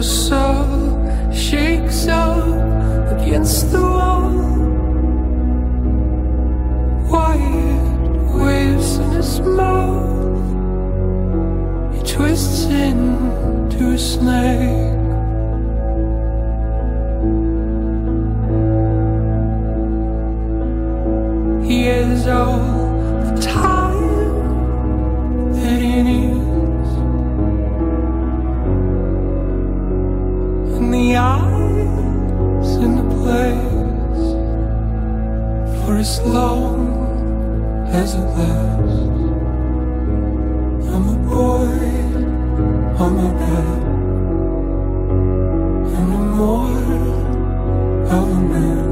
your soul shakes up against the wall. Wide waves in his mouth, he twists into a snake. He is all the time that he needs, and the eyes in the place for as long as it lasts. I'm a boy on my bed, and I'm more of a man.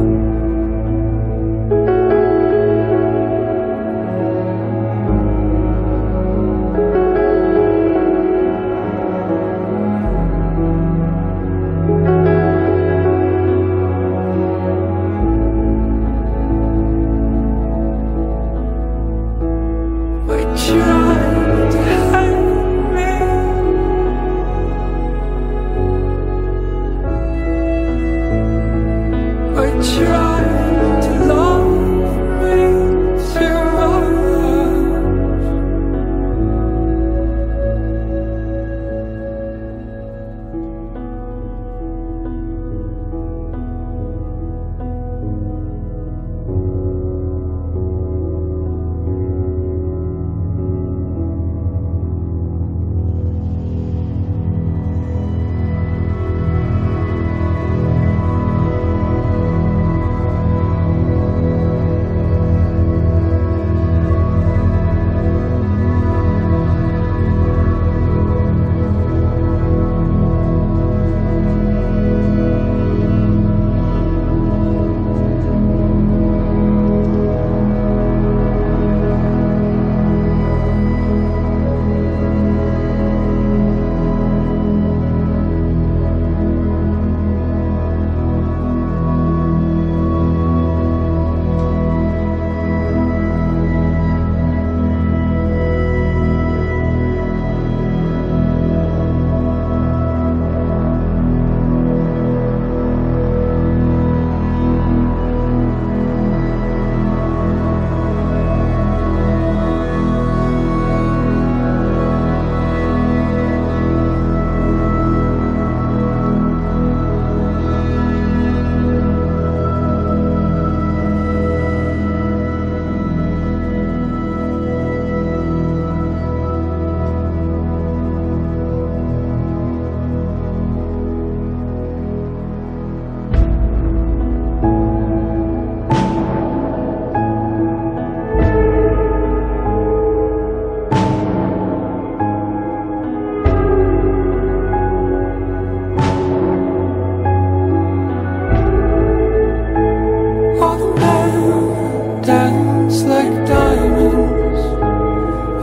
Like diamonds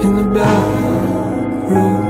in the bathroom.